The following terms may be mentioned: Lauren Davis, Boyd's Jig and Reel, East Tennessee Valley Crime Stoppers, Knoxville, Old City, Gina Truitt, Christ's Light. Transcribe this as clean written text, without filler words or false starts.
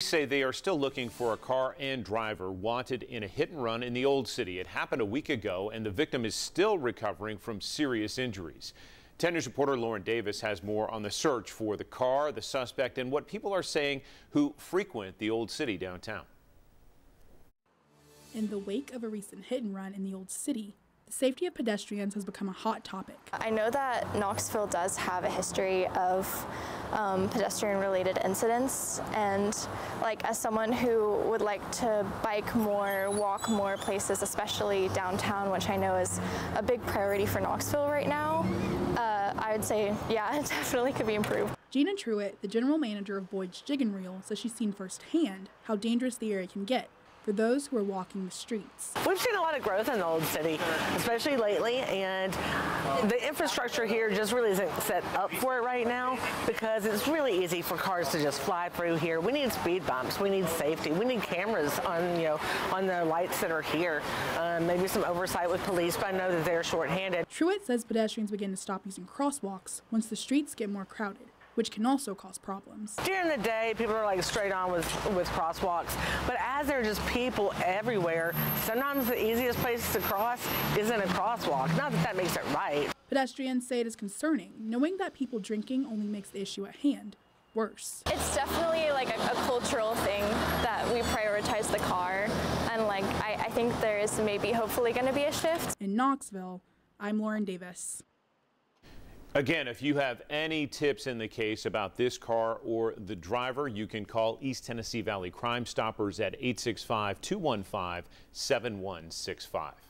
Say they are still looking for a car and driver wanted in a hit and run in the Old City. It happened a week ago, and the victim is still recovering from serious injuries. 10 News reporter Lauren Davis has more on the search for the car, the suspect, and what people are saying who frequent the Old City downtown. In the wake of a recent hit and run in the Old City, the safety of pedestrians has become a hot topic. I know that Knoxville does have a history of pedestrian-related incidents, and as someone who would like to bike more, walk more places, especially downtown, which I know is a big priority for Knoxville right now, I would say, yeah, it definitely could be improved. Gina Truitt, the general manager of Boyd's Jig and Reel, says she's seen firsthand how dangerous the area can get for those who are walking the streets. We've seen a lot of growth in the Old City, especially lately, and the infrastructure here just really isn't set up for it right now because it's really easy for cars to just fly through here. We need speed bumps, we need safety, we need cameras on, on the lights that are here. Maybe some oversight with police, but I know that they're shorthanded. Truitt says pedestrians begin to stop using crosswalks once the streets get more crowded, which can also cause problems. During the day, people are straight on with crosswalks, but as there are just people everywhere, sometimes the easiest place to cross isn't a crosswalk. Not that that makes it right. Pedestrians say it is concerning, knowing that people drinking only makes the issue at hand worse. It's definitely a cultural thing that we prioritize the car, and I think there is maybe hopefully going to be a shift. In Knoxville, I'm Lauren Davis. Again, if you have any tips in the case about this car or the driver, you can call East Tennessee Valley Crime Stoppers at 865-215-7165.